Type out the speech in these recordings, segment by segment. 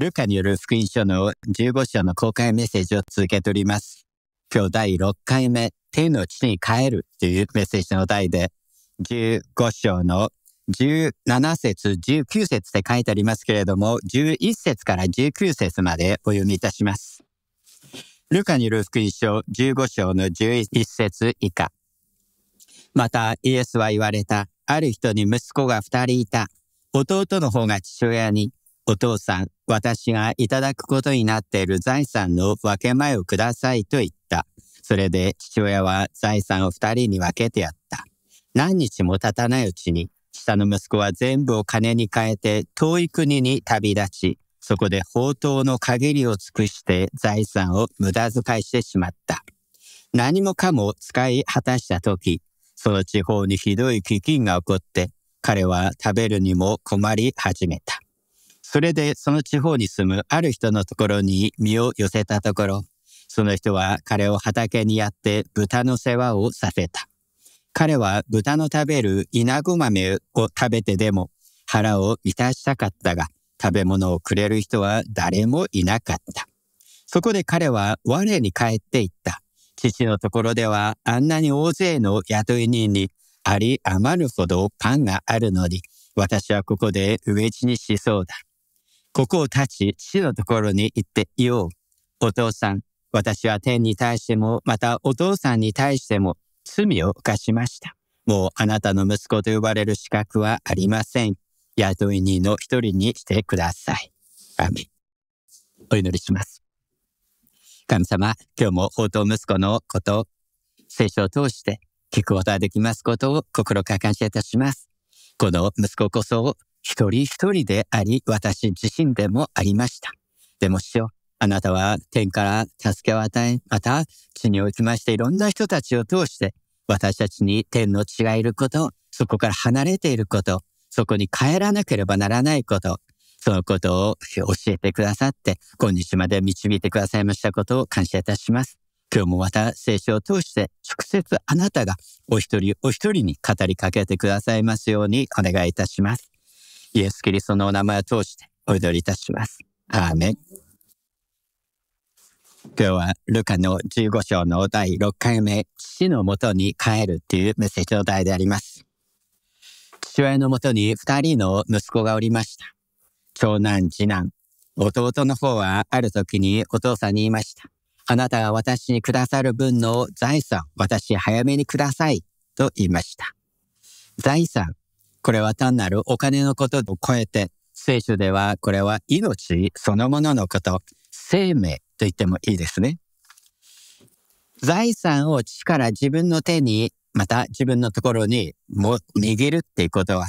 ルカによる福音書の15章の公開メッセージを続けております。今日第6回目、天の父に帰るというメッセージの題で、15章の17節、19節って書いてありますけれども、11節から19節までお読みいたします。ルカによる福音書15章の11節以下。またイエスは言われた。ある人に息子が2人いた。弟の方が父親に、お父さん、私がいただくことになっている財産の分け前をくださいと言った。それで父親は財産を2人に分けてやった。何日も経たないうちに、下の息子は全部を金に換えて遠い国に旅立ち、そこで放蕩の限りを尽くして財産を無駄遣いしてしまった。何もかも使い果たしたとき、その地方にひどい飢饉が起こって、彼は食べるにも困り始めた。それでその地方に住むある人のところに身を寄せたところ、その人は彼を畑にやって豚の世話をさせた。彼は豚の食べるイナゴ豆を食べてでも腹を満たしたかったが、食べ物をくれる人は誰もいなかった。そこで彼は我に返っていった。父のところではあんなに大勢の雇い人にあり余るほどパンがあるのに、私はここで飢え死にしそうだ。ここを立ち、父のところに行っていよう。お父さん、私は天に対しても、またお父さんに対しても罪を犯しました。もうあなたの息子と呼ばれる資格はありません。雇い人の一人にしてください。アーメン。お祈りします。神様、今日も放蕩息子のことを聖書を通して聞くことができますことを心から感謝いたします。この息子こそ一人一人であり、私自身でもありました。でも主よ、あなたは天から助けを与え、また地におきましていろんな人たちを通して、私たちに天の父がいること、そこから離れていること、そこに帰らなければならないこと、そのことを教えてくださって、今日まで導いてくださいましたことを感謝いたします。今日もまた聖書を通して、直接あなたがお一人お一人に語りかけてくださいますようにお願いいたします。イエス・キリストのお名前を通してお祈りいたします。アーメン。今日はルカの15章の第6回目、父のもとに帰るというメッセージの題であります。父親のもとに2人の息子がおりました。長男、次男。弟の方はある時にお父さんに言いました。あなたが私にくださる分の財産、私早めにくださいと言いました。財産、これは単なるお金のことを超えて、聖書ではこれは命そのもののこと、生命と言ってもいいですね。財産を父から自分の手に、また自分のところに握るっていうことは、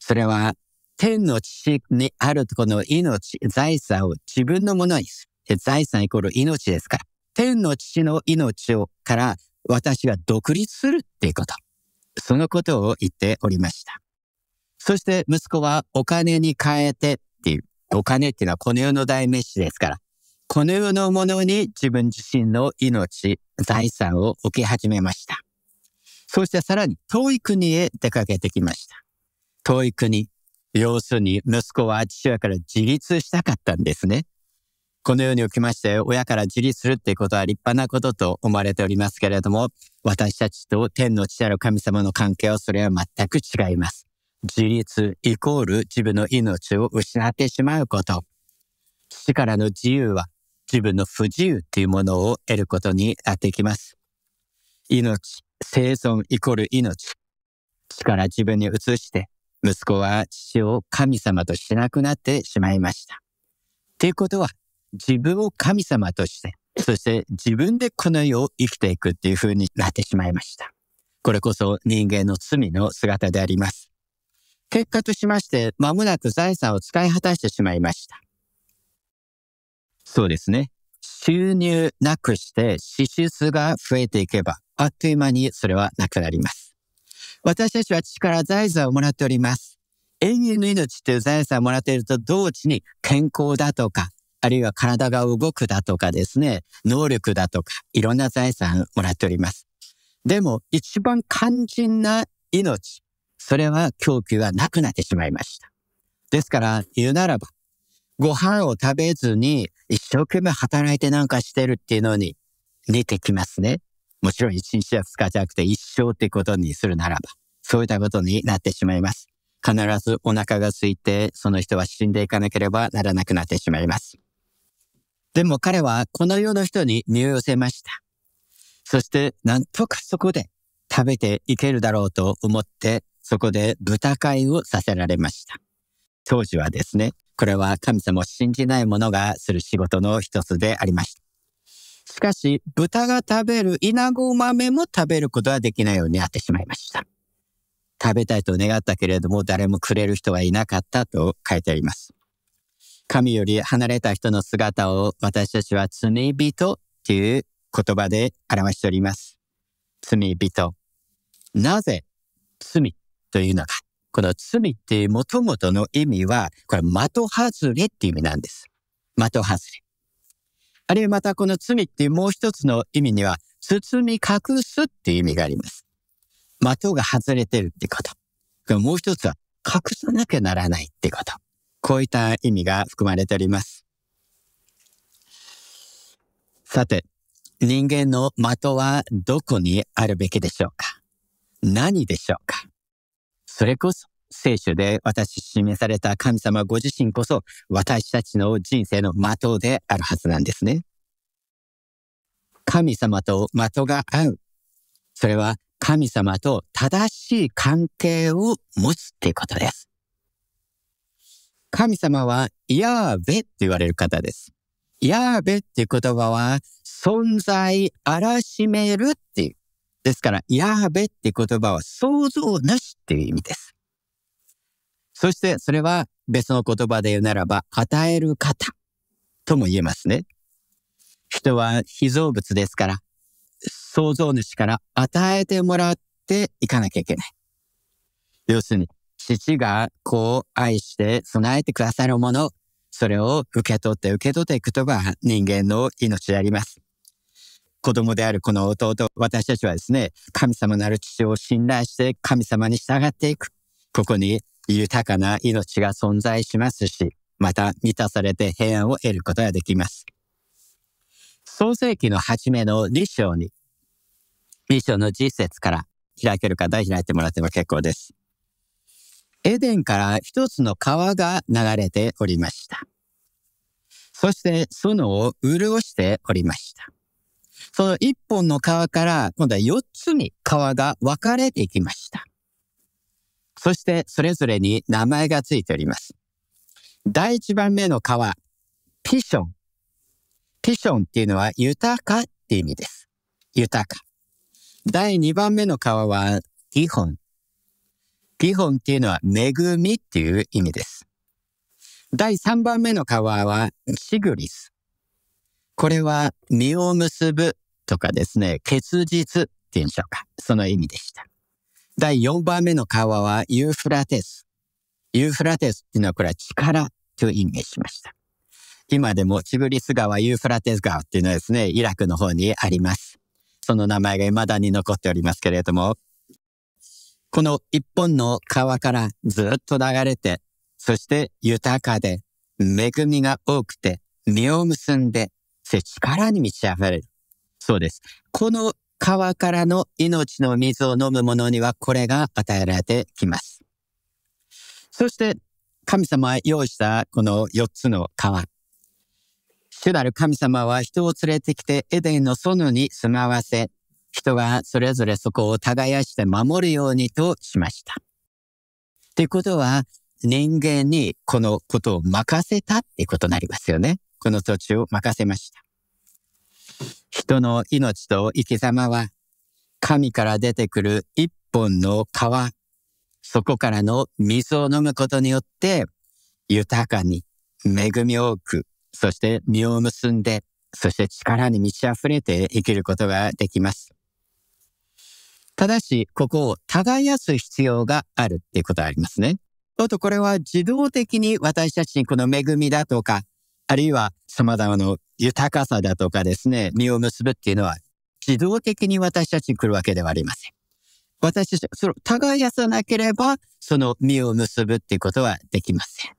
それは天の父にあるこの命、財産を自分のものにする。財産イコール命ですから、天の父の命から私が独立するっていうこと。そのことを言っておりました。そして息子はお金に変えてっていう、お金っていうのはこの世の代名詞ですから、この世のものに自分自身の命、財産を置き始めました。そしてさらに遠い国へ出かけてきました。遠い国、要するに息子は父親から自立したかったんですね。この世におきまして親から自立するっていうことは立派なことと思われておりますけれども、私たちと天の父なる神様の関係はそれは全く違います。自立イコール自分の命を失ってしまうこと。父からの自由は自分の不自由というものを得ることになってきます。命、生存イコール命。父から自分に移して、息子は父を神様としなくなってしまいました。ということは、自分を神様として、そして自分でこの世を生きていくっていう風になってしまいました。これこそ人間の罪の姿であります。結果としまして、間もなく財産を使い果たしてしまいました。そうですね。収入なくして支出が増えていけば、あっという間にそれはなくなります。私たちは父から財産をもらっております。永遠の命という財産をもらっていると同時に健康だとか、あるいは体が動くだとかですね、能力だとか、いろんな財産をもらっております。でも、一番肝心な命、それは供給がなくなってしまいました。ですから、言うならば、ご飯を食べずに一生懸命働いてなんかしてるっていうのに似てきますね。もちろん一日や2日じゃなくて一生ってことにするならば、そういったことになってしまいます。必ずお腹が空いて、その人は死んでいかなければならなくなってしまいます。でも彼はこの世の人に身を寄せました。そしてなんとかそこで食べていけるだろうと思って、そこで豚飼いをさせられました。当時はですね、これは神様を信じない者がする仕事の一つでありました。しかし、豚が食べるイナゴ豆も食べることはできないようになってしまいました。食べたいと願ったけれども、誰もくれる人はいなかったと書いてあります。神より離れた人の姿を私たちは罪人っていう言葉で表しております。罪人。なぜ罪というのか。この罪っていう元々の意味は、これ的外れっていう意味なんです。的外れ。あるいはまたこの罪っていうもう一つの意味には、包み隠すっていう意味があります。的が外れてるってこと。もう一つは、隠さなきゃならないってこと。こういった意味が含まれております。さて、人間の的はどこにあるべきでしょうか。何でしょうか。それこそ聖書で私示された神様ご自身こそ私たちの人生の的であるはずなんですね。神様と的が合う。それは神様と正しい関係を持つっていうことです。神様はヤーベって言われる方です。ヤーベっていう言葉は存在あらしめるっていう。ですから、ヤーベって言葉は創造主っていう意味です。そして、それは別の言葉で言うならば、与える方とも言えますね。人は被造物ですから、創造主から与えてもらっていかなきゃいけない。要するに、父が子を愛して備えてくださるもの、それを受け取っていくことが人間の命であります。子供であるこの弟、私たちはですね、神様なる父を信頼して神様に従っていく。ここに豊かな命が存在しますし、また満たされて平安を得ることができます。創世記の初めの2章の10節から開ける方開いてもらっても結構です。エデンから一つの川が流れておりました。そして園を潤しておりました。その一本の川から今度は4つに川が分かれていきました。そしてそれぞれに名前がついております。第1番目の川、ピション。ピションっていうのは豊かっていう意味です。豊か。第2番目の川はギホン。ギホンっていうのは恵みっていう意味です。第3番目の川はシグリス。これは、実を結ぶとかですね、結実っていうんでしょうか。その意味でした。第4番目の川はユーフラテス。ユーフラテスっていうのはこれは力と意味しました。今でもチグリス川、ユーフラテス川っていうのはですね、イラクの方にあります。その名前が未だに残っておりますけれども、この一本の川からずっと流れて、そして豊かで、恵みが多くて、実を結んで、力に満ち溢れる。そうです。この川からの命の水を飲む者にはこれが与えられてきます。そして神様は用意したこの4つの川。主なる神様は人を連れてきてエデンの園に住まわせ、人がそれぞれそこを耕して守るようにとしました。ということは人間にこのことを任せたっていうことになりますよね。この土地を任せました。人の命と生き様は、神から出てくる一本の川、そこからの水を飲むことによって、豊かに、恵み多く、そして実を結んで、そして力に満ち溢れて生きることができます。ただし、ここを耕す必要があるっていうことがありますね。あと、これは自動的に私たちにこの恵みだとか、あるいは様々な豊かさだとかですね、実を結ぶっていうのは自動的に私たちに来るわけではありません。私たちはそれを耕さなければ、その実を結ぶっていうことはできません。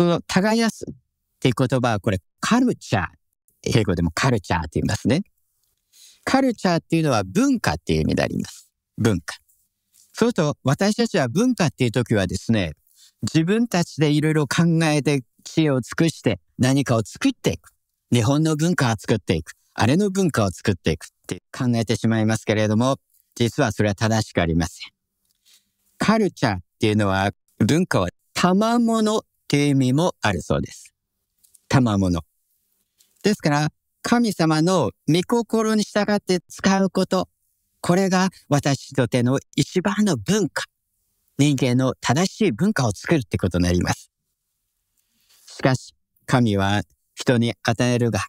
その耕すっていう言葉はこれカルチャー、英語でもカルチャーって言いますね。カルチャーっていうのは文化っていう意味であります。文化。そうすると私たちは文化っていう時はですね、自分たちでいろいろ考えて知恵を尽くして何かを作っていく。日本の文化を作っていく。あれの文化を作っていくって考えてしまいますけれども、実はそれは正しくありません。カルチャーっていうのは文化は賜物っていう意味もあるそうです。賜物。ですから神様の御心に従って使うこと、これが私にとっての一番の文化。人間の正しい文化を作るってことになります。しかし神は人に与えるが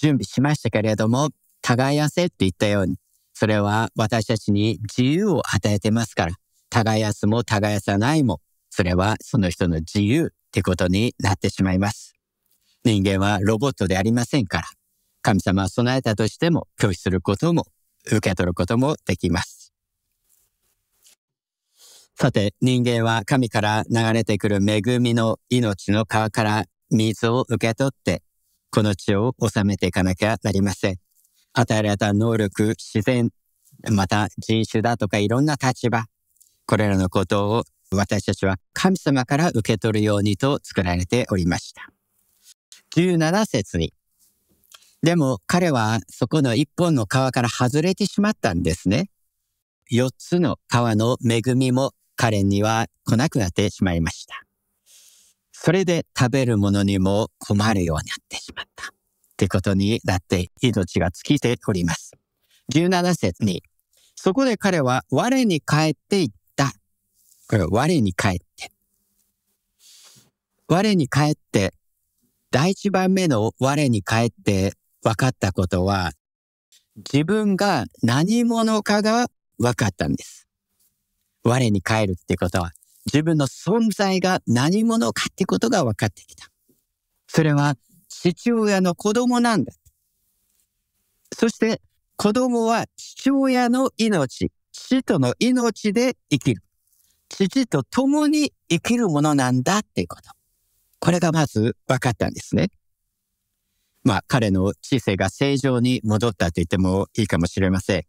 準備しましたけれども、耕せって言ったように、それは私たちに自由を与えてますから、耕すも耕さないも、それはその人の自由ってことになってしまいます。人間はロボットでありませんから、神様は備えたとしても拒否することも受け取ることもできます。さて、人間は神から流れてくる恵みの命の川から水を受け取って、この地を治めていかなきゃなりません。与えられた能力、自然、また人種だとかいろんな立場、これらのことを私たちは神様から受け取るようにと作られておりました。17節に。でも彼はそこの一本の川から外れてしまったんですね。4つの川の恵みも彼には来なくなってしまいました。それで食べるものにも困るようになってしまったってことになって命が尽きております。17節に、そこで彼は我に返っていった。これは我に返って。我に返って、第一番目の我に返って分かったことは、自分が何者かが分かったんです。我に返るってことは、自分の存在が何者かってことが分かってきた。それは父親の子供なんだ。そして子供は父親の命、父との命で生きる。父と共に生きるものなんだっていうこと。これがまず分かったんですね。まあ彼の知性が正常に戻ったと言ってもいいかもしれません。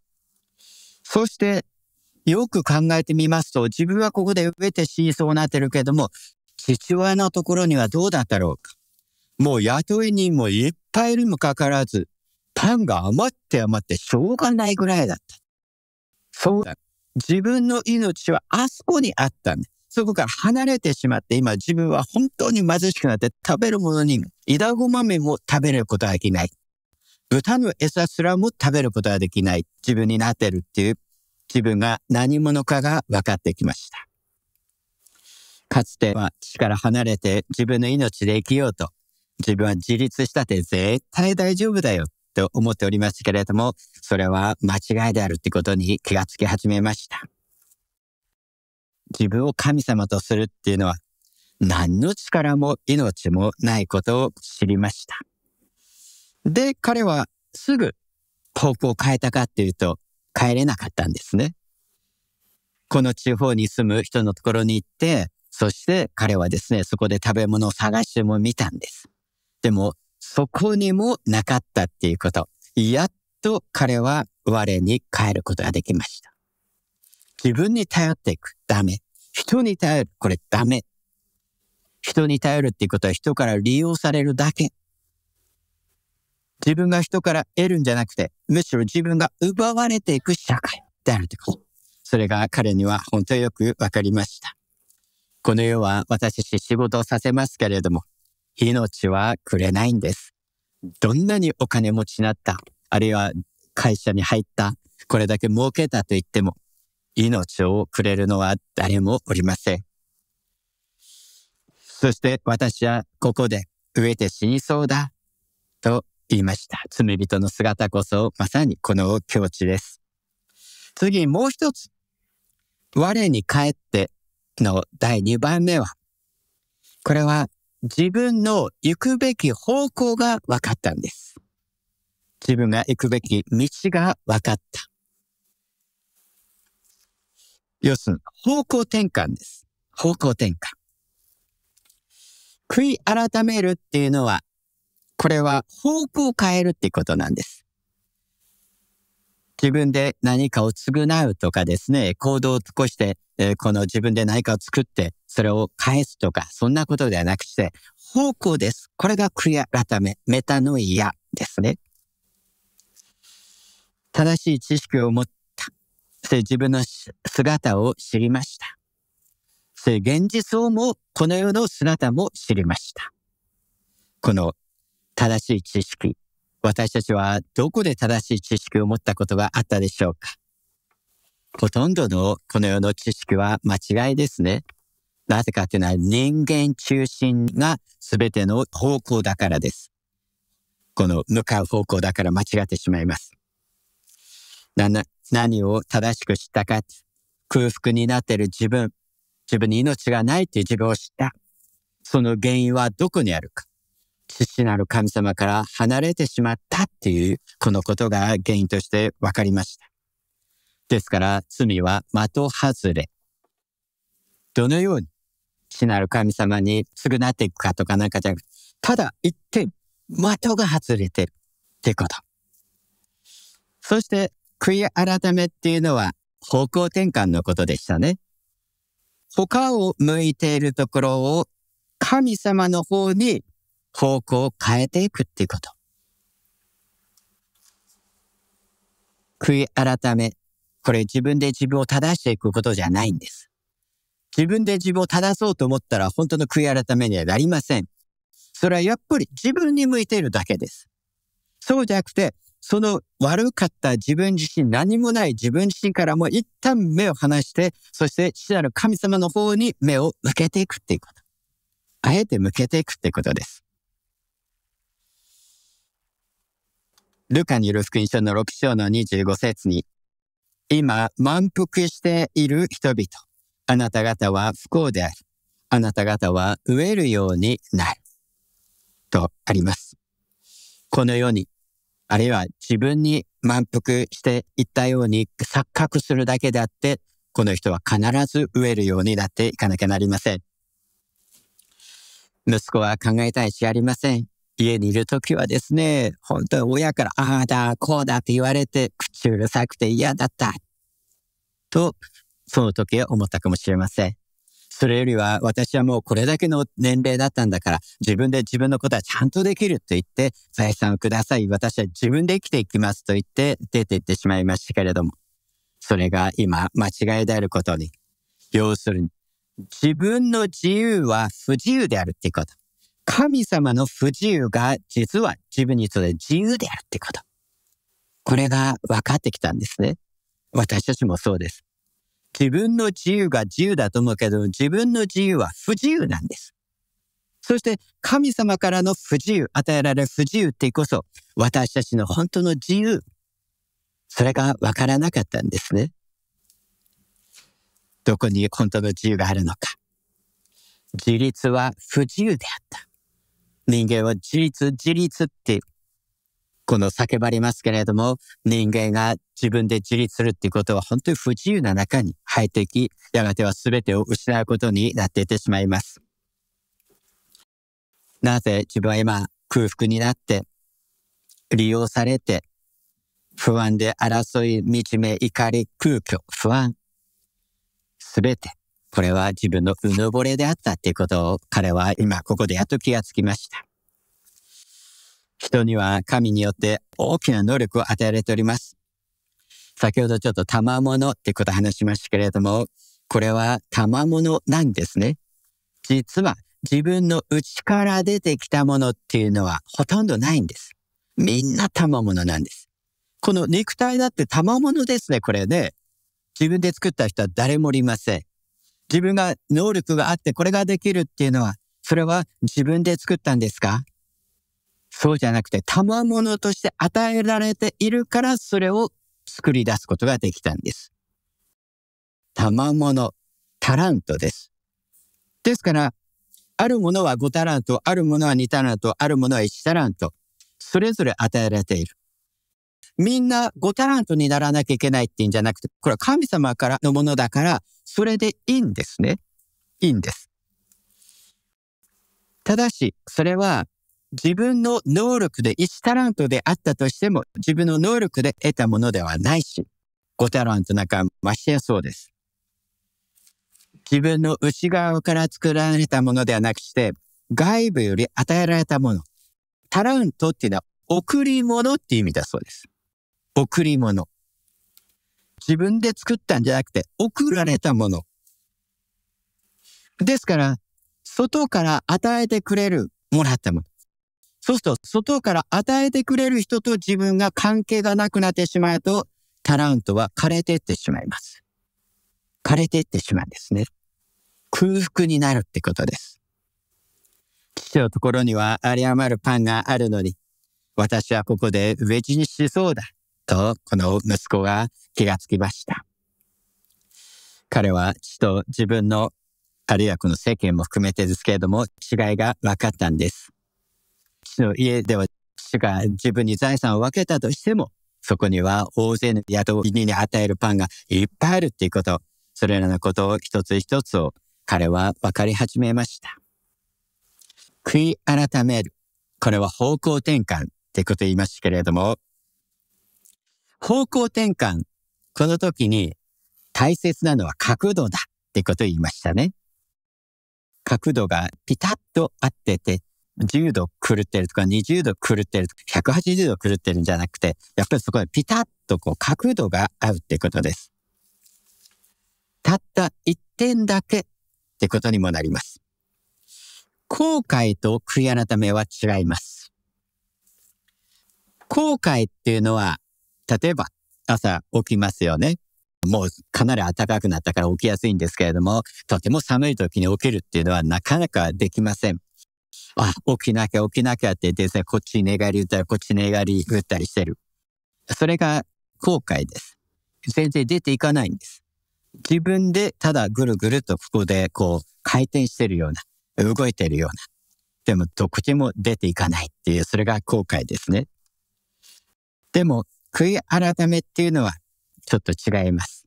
そしてよく考えてみますと、自分はここで飢えて死にそうになってるけども、父親のところにはどうだったろうか。もう雇い人もいっぱいいるにもかかわらず、パンが余ってしょうがないぐらいだった。そうだ。自分の命はあそこにあったんだ。そこから離れてしまって、今自分は本当に貧しくなって、食べるものにも、イダゴ豆も食べることはできない。豚の餌すらも食べることはできない。自分になってるっていう。自分が何者かが分かってきました。かつては父から離れて自分の命で生きようと、自分は自立したって絶対大丈夫だよと思っておりましたけれども、それは間違いであるってことに気がつき始めました。自分を神様とするっていうのは、何の力も命もないことを知りました。で、彼はすぐ方向を変えたかっていうと、帰れなかったんですね。この地方に住む人のところに行って、そして彼はですね、そこで食べ物を探しても見たんです。でも、そこにもなかったっていうこと。やっと彼は我に帰ることができました。自分に頼っていく。ダメ。人に頼る。これダメ。人に頼るっていうことは人から利用されるだけ。自分が人から得るんじゃなくて、むしろ自分が奪われていく社会であるということ。それが彼には本当によくわかりました。この世は私たち仕事をさせますけれども、命はくれないんです。どんなにお金持ちになった、あるいは会社に入った、これだけ儲けたと言っても、命をくれるのは誰もおりません。そして私はここで飢えて死にそうだと言いました。罪人の姿こそまさにこの境地です。次、もう一つ。我に返っての第2番目は、これは自分の行くべき方向が分かったんです。自分が行くべき道が分かった。要するに方向転換です。方向転換。悔い改めるっていうのは、これは方向を変えるっていうことなんです。自分で何かを償うとかですね、行動を起こして、この自分で何かを作って、それを返すとか、そんなことではなくして、方向です。これが悔い改め、メタノイアですね。正しい知識を持った。自分の姿を知りました。現実をも、この世の姿も知りました。この正しい知識。私たちはどこで正しい知識を持ったことがあったでしょうか。ほとんどのこの世の知識は間違いですね。なぜかっていうのは人間中心が全ての方向だからです。この向かう方向だから間違ってしまいます。何を正しく知ったか。空腹になっている自分。自分に命がないという自分を知った。その原因はどこにあるか。父なる神様から離れてしまったっていう、このことが原因として分かりました。ですから、罪は的外れ。どのように父なる神様に償っていくかとかなんかじゃなくて、ただ一点、的が外れてるっていうこと。そして、悔い改めっていうのは方向転換のことでしたね。他を向いているところを神様の方に方向を変えていくっていうこと。悔い改め。これ自分で自分を正していくことじゃないんです。自分で自分を正そうと思ったら本当の悔い改めにはなりません。それはやっぱり自分に向いているだけです。そうじゃなくて、その悪かった自分自身、何もない自分自身からも一旦目を離して、そして父なる神様の方に目を向けていくっていうこと。あえて向けていくっていうことです。ルカによる福音書の6章の25節に、今、満腹している人々、あなた方は不幸である。あなた方は飢えるようになる。とあります。このように、あるいは自分に満腹していったように錯覚するだけであって、この人は必ず飢えるようになっていかなきゃなりません。息子は考えたいしありません。家にいるときはですね、本当に親からああだ、こうだって言われて、口うるさくて嫌だった。と、その時は思ったかもしれません。それよりは私はもうこれだけの年齢だったんだから自分で自分のことはちゃんとできると言って財産をください。私は自分で生きていきますと言って出て行ってしまいましたけれども、それが今間違いであることに、要するに自分の自由は不自由であるっていうこと。神様の不自由が実は自分にとって自由であるっていうこと。これが分かってきたんですね。私たちもそうです。自分の自由が自由だと思うけど、自分の自由は不自由なんです。そして神様からの不自由、与えられる不自由ってこそ、私たちの本当の自由。それが分からなかったんですね。どこに本当の自由があるのか。自立は不自由であった。人間は自立、自立って、この叫ばれますけれども、人間が自分で自立するっていうことは本当に不自由な中に入っていき、やがては全てを失うことになっていってしまいます。なぜ自分は今空腹になって、利用されて、不安で争い、惨め、怒り、空虚、不安。全て、これは自分のうぬぼれであったっていうことを彼は今ここでやっと気がつきました。人には神によって大きな能力を与えられております。先ほどちょっと賜物ってことを話しましたけれども、これは賜物なんですね。実は自分の内から出てきたものっていうのはほとんどないんです。みんな賜物なんです。この肉体だって賜物ですね、これね。自分で作った人は誰もいません。自分が能力があってこれができるっていうのは、それは自分で作ったんですか？そうじゃなくて、賜物として与えられているから、それを作り出すことができたんです。賜物、タラントです。ですから、あるものは5タラント、あるものは2タラント、あるものは1タラント、それぞれ与えられている。みんな5タラントにならなきゃいけないっていうんじゃなくて、これは神様からのものだから、それでいいんですね。いいんです。ただし、それは自分の能力で1タラントであったとしても、自分の能力で得たものではないし、5タラントなんかましてやそうです。自分の内側から作られたものではなくして、外部より与えられたもの。タラントっていうのは贈り物っていう意味だそうです。贈り物。自分で作ったんじゃなくて、贈られたもの。ですから、外から与えてくれる、もらったもの。そうすると、外から与えてくれる人と自分が関係がなくなってしまうと、タラントは枯れていってしまいます。枯れていってしまうんですね。空腹になるってことです。父のところには有り余るパンがあるのに、私はここで飢え死にしそうだ、とこの息子が気がつきました。彼は父と自分の、あるいはこの世間も含めてですけれども、違いが分かったんです。父の家では父が自分に財産を分けたとしても、そこには大勢の雇い人に与えるパンがいっぱいあるっていうこと、それらのことを一つ一つを彼は分かり始めました。悔い改める。これは方向転換ってことを言いますけれども、方向転換、この時に大切なのは角度だってことを言いましたね。角度がピタッと合ってて、10度狂ってるとか20度狂ってるとか180度狂ってるんじゃなくて、やっぱりそこでピタッとこう角度が合うってことです。たった一点だけってことにもなります。後悔と悔い改めは違います。後悔っていうのは、例えば朝起きますよね。もうかなり暖かくなったから起きやすいんですけれども、とても寒い時に起きるっていうのはなかなかできません。あ、起きなきゃってですね、こっちに寝返り打ったり、こっちに寝返り打ったりしてる。それが後悔です。全然出ていかないんです。自分でただぐるぐるとここでこう回転してるような、動いてるような。でもどこにも出ていかないっていう、それが後悔ですね。でも、悔い改めっていうのはちょっと違います。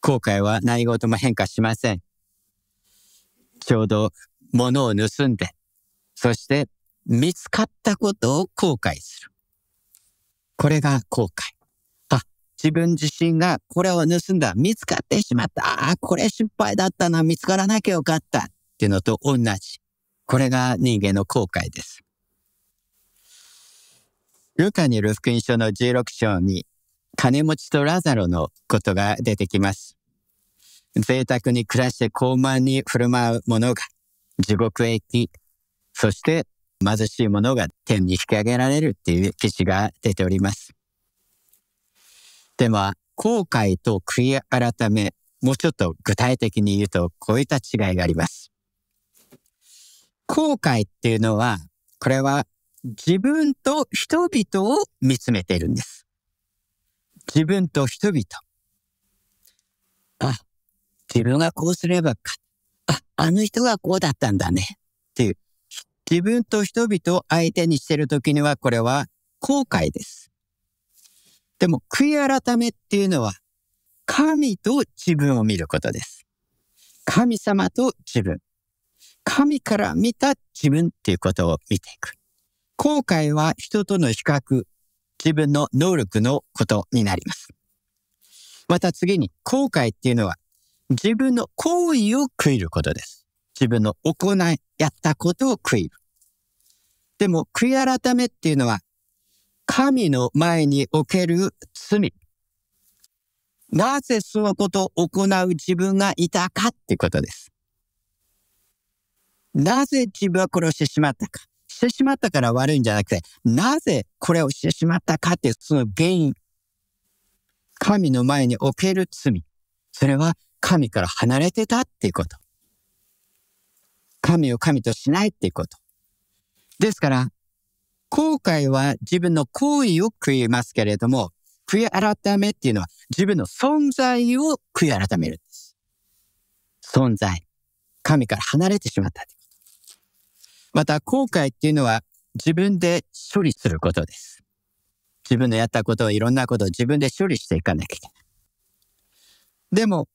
後悔は何事も変化しません。ちょうど物を盗んで、そして見つかったことを後悔する。これが後悔。自分自身がこれを盗んだ、見つかってしまった、これ失敗だったな、見つからなきゃよかったっていうのと同じ。これが人間の後悔です。ルカによる福音書の16章に、金持ちとラザロのことが出てきます。贅沢に暮らして高慢に振る舞う者が地獄へ行き、そして貧しい者が天に引き上げられるっていう記事が出ております。では、後悔と悔い改め、もうちょっと具体的に言うと、こういった違いがあります。後悔っていうのは、これは自分と人々を見つめているんです。自分と人々。自分がこうすればか。あの人がこうだったんだね。っていう、自分と人々を相手にしているときには、これは後悔です。でも、悔い改めっていうのは、神と自分を見ることです。神様と自分。神から見た自分っていうことを見ていく。後悔は人との比較、自分の能力のことになります。また次に、後悔っていうのは、自分の行為を悔いることです。自分の行い、やったことを悔いる。でも、悔い改めっていうのは、神の前における罪。なぜそのことを行う自分がいたかってことです。なぜ自分はこれをしてしまったか。してしまったから悪いんじゃなくて、なぜこれをしてしまったかってその原因。神の前における罪。それは神から離れてたっていうこと。神を神としないっていうこと。ですから、後悔は自分の行為を悔いますけれども、悔い改めっていうのは自分の存在を悔い改めるんです。存在。神から離れてしまった。また後悔っていうのは自分で処理することです。自分のやったことをいろんなことを自分で処理していかなきゃいけない。でも、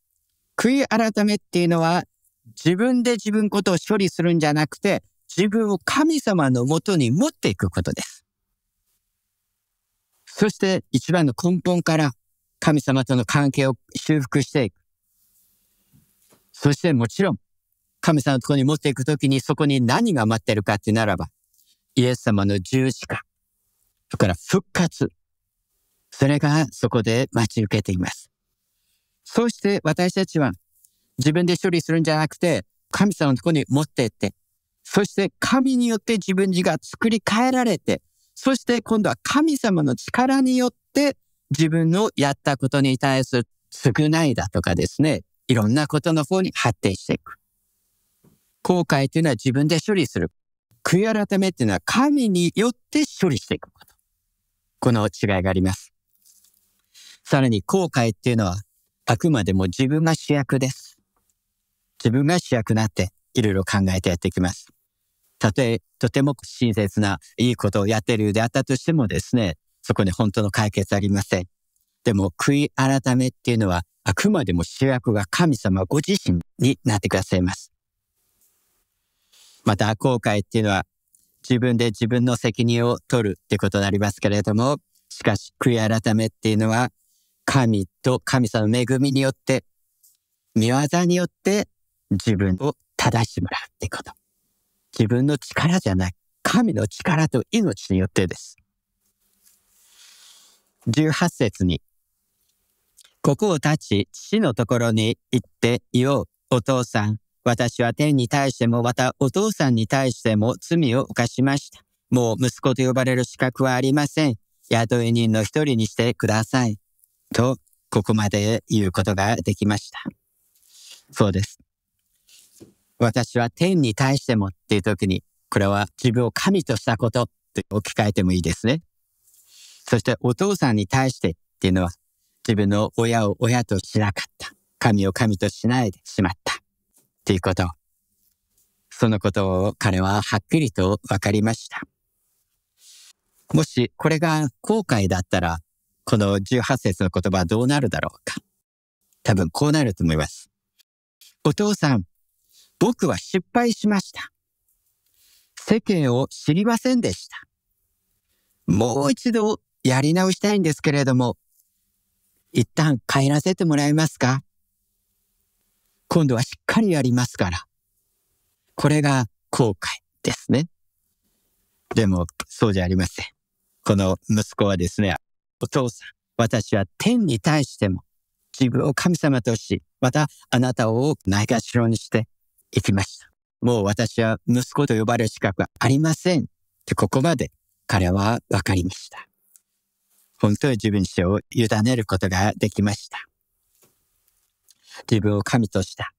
悔い改めっていうのは自分で自分ことを処理するんじゃなくて、自分を神様のもとに持っていくことです。そして一番の根本から神様との関係を修復していく。そしてもちろん神様のところに持っていくときにそこに何が待ってるかってならば、イエス様の十字架、それから復活、それがそこで待ち受けています。そうして私たちは自分で処理するんじゃなくて、神様のところに持っていって、そして神によって自分自身が作り変えられて、そして今度は神様の力によって自分のやったことに対する償いだとかですね、いろんなことの方に発展していく。後悔というのは自分で処理する。悔い改めというのは神によって処理していくこと。この違いがあります。さらに後悔というのはあくまでも自分が主役です。自分が主役になっていろいろ考えてやっていきます。たとえとても親切ないいことをやっているようであったとしてもですね、そこに本当の解決はありません。でも悔い改めっていうのはあくまでも主役が神様ご自身になってくださいます。また後悔っていうのは自分で自分の責任を取るってことになりますけれども、しかし悔い改めっていうのは神と神様の恵みによって、御業によって自分を正してもらうってこと。自分の力じゃない。神の力と命によってです。18節に、ここを立ち、父のところに行っていよう。お父さん、私は天に対しても、またお父さんに対しても罪を犯しました。もう息子と呼ばれる資格はありません。雇い人の一人にしてください。と、ここまで言うことができました。そうです。私は天に対してもっていう時に、これは自分を神としたことと置き換えてもいいですね。そしてお父さんに対してっていうのは、自分の親を親としなかった。神を神としないでしまった。っていうこと。そのことを彼ははっきりと分かりました。もしこれが後悔だったら、この18節の言葉はどうなるだろうか。多分こうなると思います。お父さん、僕は失敗しました。世間を知りませんでした。もう一度やり直したいんですけれども、一旦帰らせてもらえますか？今度はしっかりやりますから。これが後悔ですね。でも、そうじゃありません。この息子はですね、お父さん、私は天に対しても、自分を神様とし、またあなたをないがしろにしていきました。もう私は息子と呼ばれる資格はありません。ってここまで彼は分かりました。本当に自分自身を委ねることができました。自分を神とした。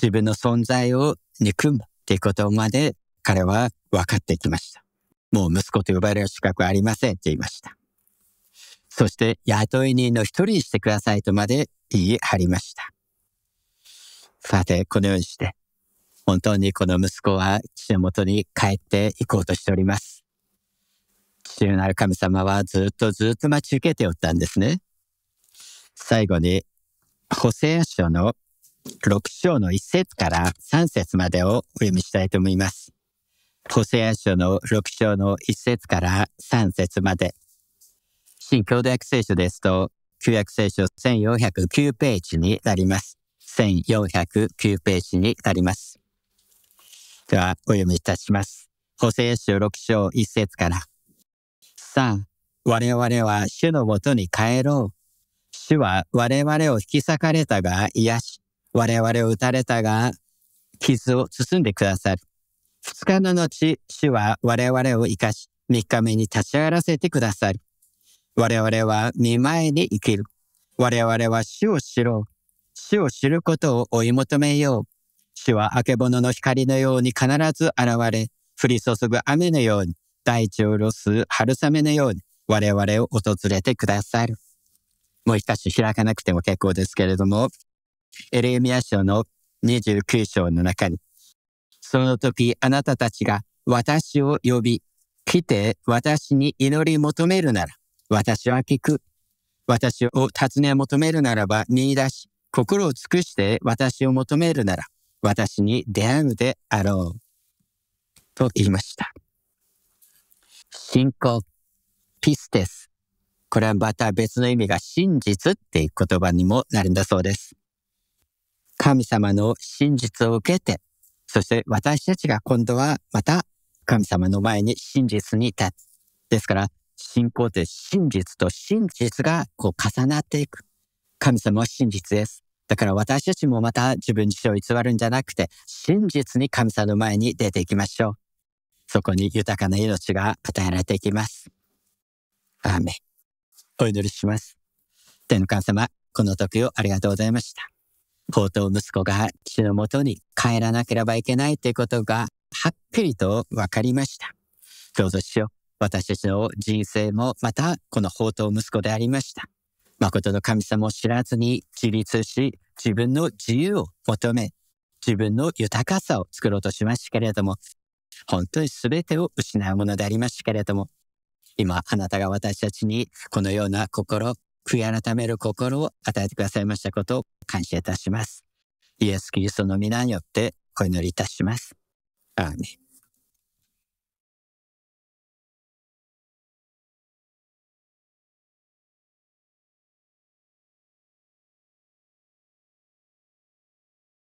自分の存在を憎むっていうことまで彼は分かってきました。もう息子と呼ばれる資格はありませんって言いました。そして雇い人の一人にしてくださいとまで言い張りました。さて、このようにして、本当にこの息子は父のもとに帰っていこうとしております。父なる神様はずっと待ち受けておったんですね。最後に、ホセア書の6章の1節から3節までをお読みしたいと思います。ホセア書の6章の1節から3節まで。新共同訳聖書ですと、旧約聖書1409ページになります。1409ページになります。では、お読みいたします。ホセア書6章1節から。さあ、我々は主のもとに帰ろう。主は我々を引き裂かれたが癒し、我々を打たれたが傷を包んでくださる。二日の後、主は我々を生かし、三日目に立ち上がらせてくださる。我々は御前に生きる。我々は主を知ろう。主を知ることを追い求めよう。主はあけぼのの光のように必ず現れ、降り注ぐ雨のように。大地を潤す春雨のように我々を訪れてくださる。もう一箇所開かなくても結構ですけれども、エレミヤ書の29章の中に、その時あなたたちが私を呼び、来て私に祈り求めるなら、私は聞く。私を尋ね求めるならば見出し、心を尽くして私を求めるなら、私に出会うであろう。と言いました。信仰、ピステス。これはまた別の意味が真実っていう言葉にもなるんだそうです。神様の真実を受けて、そして私たちが今度はまた神様の前に真実に立つ。ですから信仰って真実と真実がこう重なっていく。神様は真実です。だから私たちもまた自分自身を偽るんじゃなくて、真実に神様の前に出ていきましょう。そこに豊かな命が与えられていきます。アーメン。お祈りします。天の神様、この時をありがとうございました。放蕩息子が父のもとに帰らなければいけないということがはっきりと分かりました。どうぞしよう。私たちの人生もまたこの放蕩息子でありました。誠の神様を知らずに自立し、自分の自由を求め、自分の豊かさを作ろうとしましたけれども、本当に全てを失うものでありましたけれども、今あなたが私たちにこのような心、悔い改める心を与えてくださいましたことを感謝いたします。イエス・キリストの皆によってお祈りいたします。アーメン。